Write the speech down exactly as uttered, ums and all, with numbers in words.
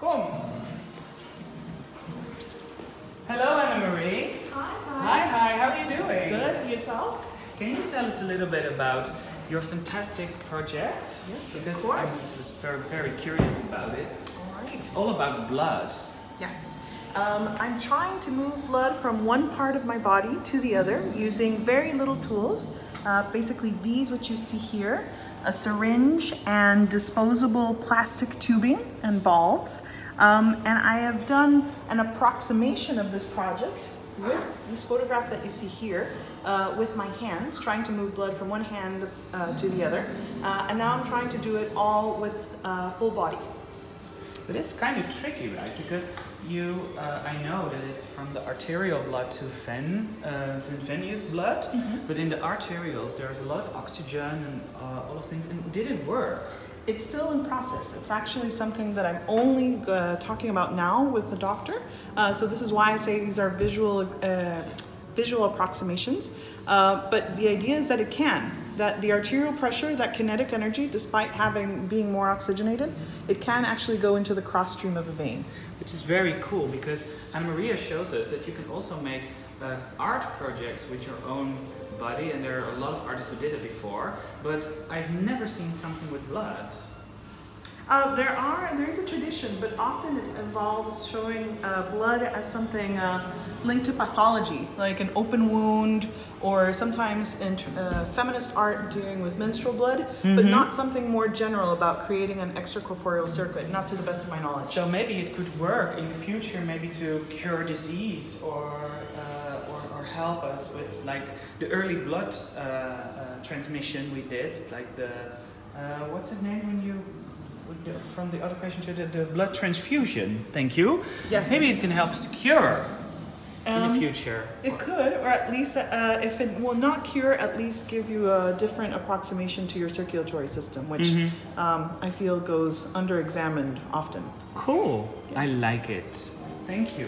Kom. Hello, Anne-Marie. Hi, hi. Hi, hi. How are you doing? Good. Yourself? Can you tell us a little bit about your fantastic project? Yes, because of course. I was very, very curious about it. All right. It's all about blood. Yes. Um, I'm trying to move blood from one part of my body to the other using very little tools. Uh, basically these, what you see here, a syringe and disposable plastic tubing and valves. Um, and I have done an approximation of this project with this photograph that you see here, uh, with my hands, trying to move blood from one hand uh, to the other. Uh, and now I'm trying to do it all with uh, full body. But it's kind of tricky, right? Because you, uh, I know that it's from the arterial blood to ven, uh, venous blood, mm-hmm. but in the arterials there's a lot of oxygen and uh, all of things. And did it work? It's still in process. It's actually something that I'm only uh, talking about now with the doctor. Uh, so this is why I say these are visual, uh, visual approximations. Uh, but the idea is that it can. That the arterial pressure, that kinetic energy, despite having being more oxygenated, it can actually go into the cross-stream of a vein. Which is very cool, because Anne-Marie shows us that you can also make uh, art projects with your own body, and there are a lot of artists who did it before, but I've never seen something with blood. Uh, there are, there is a tradition, but often it involves showing uh, blood as something uh, linked to pathology, like an open wound, or sometimes in uh, feminist art dealing with menstrual blood, mm-hmm. but not something more general about creating an extracorporeal circuit, not to the best of my knowledge. So maybe it could work in the future, maybe to cure disease, or uh, or, or help us with like the early blood uh, uh, transmission we did, like the, uh, what's the name when you... from the other patient to the, the blood transfusion. Thank you. Yes. Maybe it can help us to cure um, in the future. It could, or at least uh, if it will not cure, at least give you a different approximation to your circulatory system, which mm-hmm. um, I feel goes under-examined often. Cool. Yes. I like it. Thank you.